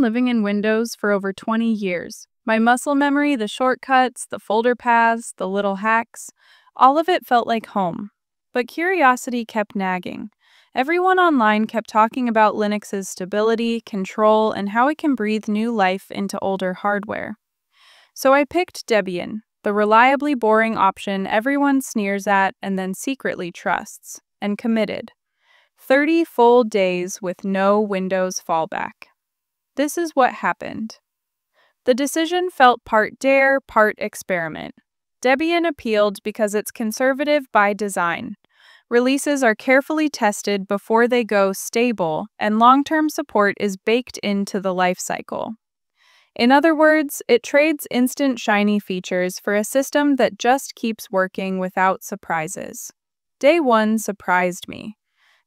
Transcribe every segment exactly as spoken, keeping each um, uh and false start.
been living in Windows for over twenty years. My muscle memory, the shortcuts, the folder paths, the little hacks, all of it felt like home. But curiosity kept nagging. Everyone online kept talking about Linux's stability, control, and how it can breathe new life into older hardware. So I picked Debian, the reliably boring option everyone sneers at and then secretly trusts, and committed. thirty full days with no Windows fallback. This is what happened. The decision felt part dare, part experiment. Debian appealed because it's conservative by design. Releases are carefully tested before they go stable, and long-term support is baked into the lifecycle. In other words, it trades instant shiny features for a system that just keeps working without surprises. Day one surprised me.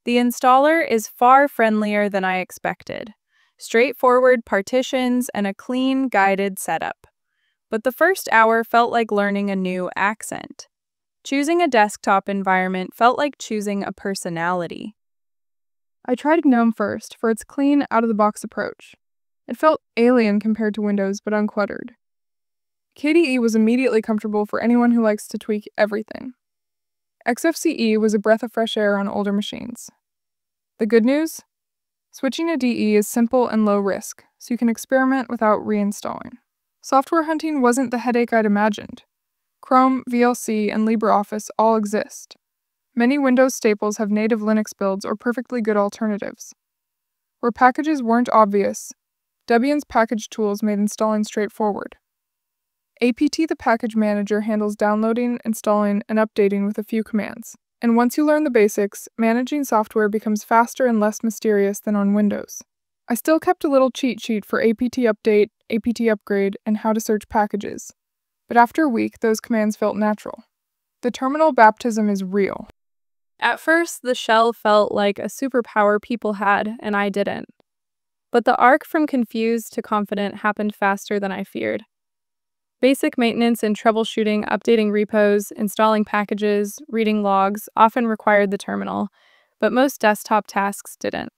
The installer is far friendlier than I expected. Straightforward partitions and a clean, guided setup. But the first hour felt like learning a new accent. Choosing a desktop environment felt like choosing a personality. I tried GNOME first for its clean, out-of-the-box approach. It felt alien compared to Windows, but uncluttered. K D E was immediately comfortable for anyone who likes to tweak everything. X F C E was a breath of fresh air on older machines. The good news? Switching to D E is simple and low risk, so you can experiment without reinstalling. Software hunting wasn't the headache I'd imagined. Chrome, V L C, and LibreOffice all exist. Many Windows staples have native Linux builds or perfectly good alternatives. Where packages weren't obvious, Debian's package tools made installing straightforward. A P T, the package manager, handles downloading, installing, and updating with a few commands. And once you learn the basics, managing software becomes faster and less mysterious than on Windows. I still kept a little cheat sheet for A P T update, A P T upgrade, and how to search packages. But after a week, those commands felt natural. The terminal baptism is real. At first, the shell felt like a superpower people had, and I didn't. But the arc from confused to confident happened faster than I feared. Basic maintenance and troubleshooting, updating repos, installing packages, reading logs often required the terminal, but most desktop tasks didn't.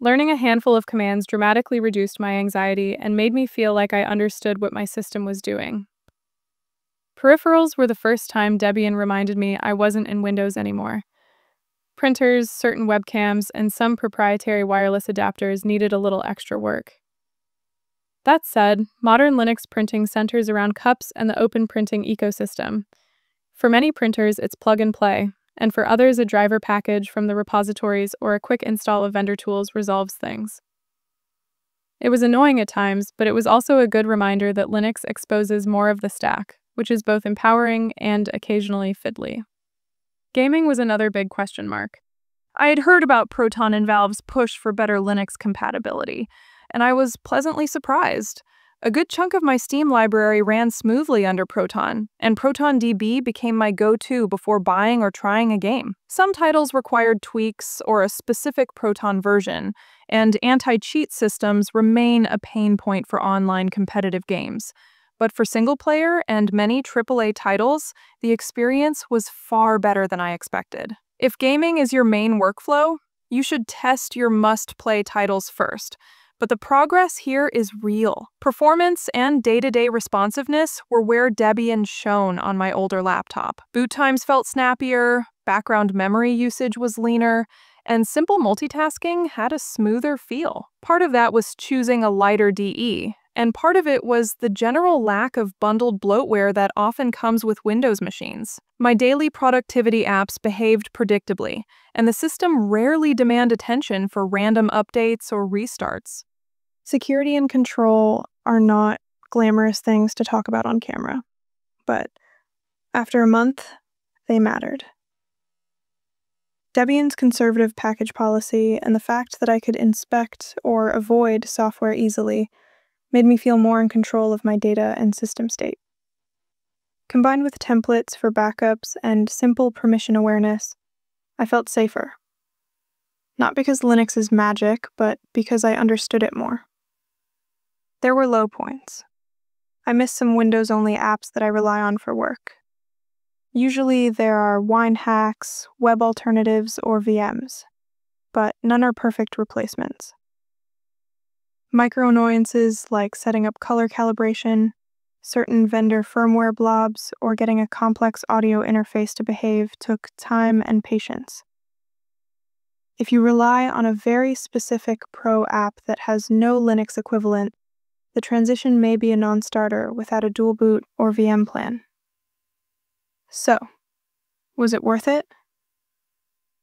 Learning a handful of commands dramatically reduced my anxiety and made me feel like I understood what my system was doing. Peripherals were the first time Debian reminded me I wasn't in Windows anymore. Printers, certain webcams, and some proprietary wireless adapters needed a little extra work. That said, modern Linux printing centers around CUPS and the open printing ecosystem. For many printers, it's plug-and-play, and for others, a driver package from the repositories or a quick install of vendor tools resolves things. It was annoying at times, but it was also a good reminder that Linux exposes more of the stack, which is both empowering and occasionally fiddly. Gaming was another big question mark. I had heard about Proton and Valve's push for better Linux compatibility, and I was pleasantly surprised. A good chunk of my Steam library ran smoothly under Proton, and ProtonDB became my go-to before buying or trying a game. Some titles required tweaks or a specific Proton version, and anti-cheat systems remain a pain point for online competitive games. But for single-player and many triple A titles, the experience was far better than I expected. If gaming is your main workflow, you should test your must-play titles first. But the progress here is real. Performance and day-to-day responsiveness were where Debian shone on my older laptop. Boot times felt snappier, background memory usage was leaner, and simple multitasking had a smoother feel. Part of that was choosing a lighter D E, and part of it was the general lack of bundled bloatware that often comes with Windows machines. My daily productivity apps behaved predictably, and the system rarely demanded attention for random updates or restarts. Security and control are not glamorous things to talk about on camera, but after a month, they mattered. Debian's conservative package policy and the fact that I could inspect or avoid software easily made me feel more in control of my data and system state. Combined with templates for backups and simple permission awareness, I felt safer. Not because Linux is magic, but because I understood it more. There were low points. I missed some Windows-only apps that I rely on for work. Usually there are Wine hacks, web alternatives, or V Ms, but none are perfect replacements. micro annoyances like setting up color calibration, certain vendor firmware blobs, or getting a complex audio interface to behave took time and patience. If you rely on a very specific Pro app that has no Linux equivalent, the transition may be a non-starter without a dual boot or V M plan. So, was it worth it?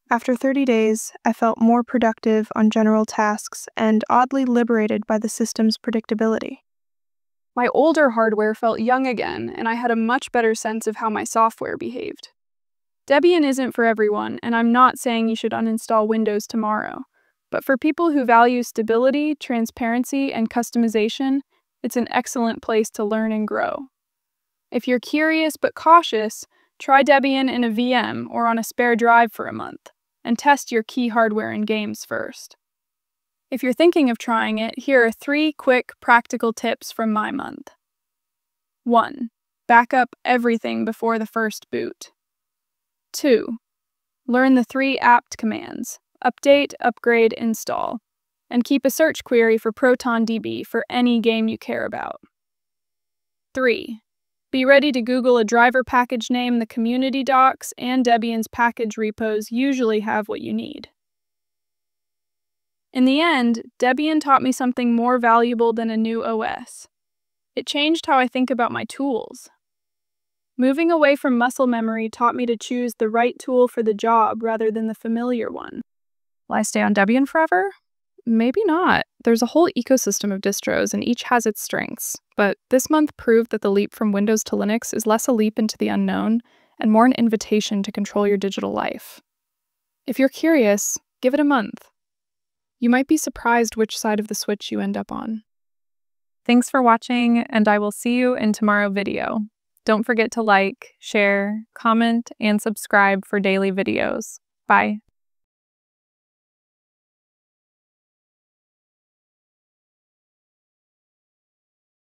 After thirty days, I felt more productive on general tasks and oddly liberated by the system's predictability. My older hardware felt young again, and I had a much better sense of how my software behaved. Debian isn't for everyone, and I'm not saying you should uninstall Windows tomorrow, but for people who value stability, transparency, and customization, it's an excellent place to learn and grow. If you're curious but cautious, try Debian in a V M or on a spare drive for a month, and test your key hardware and games first. If you're thinking of trying it, here are three quick, practical tips from my month. one. Back up everything before the first boot. two. Learn the three apt commands, update, upgrade, install, and keep a search query for ProtonDB for any game you care about. three. Be ready to Google a driver package name the community docs and Debian's package repos usually have what you need. In the end, Debian taught me something more valuable than a new O S. It changed how I think about my tools. Moving away from muscle memory taught me to choose the right tool for the job rather than the familiar one. Will I stay on Debian forever? Maybe not. There's a whole ecosystem of distros, and each has its strengths. But this month proved that the leap from Windows to Linux is less a leap into the unknown and more an invitation to control your digital life. If you're curious, give it a month. You might be surprised which side of the switch you end up on. Thanks for watching, and I will see you in tomorrow's video. Don't forget to like, share, comment, and subscribe for daily videos. Bye.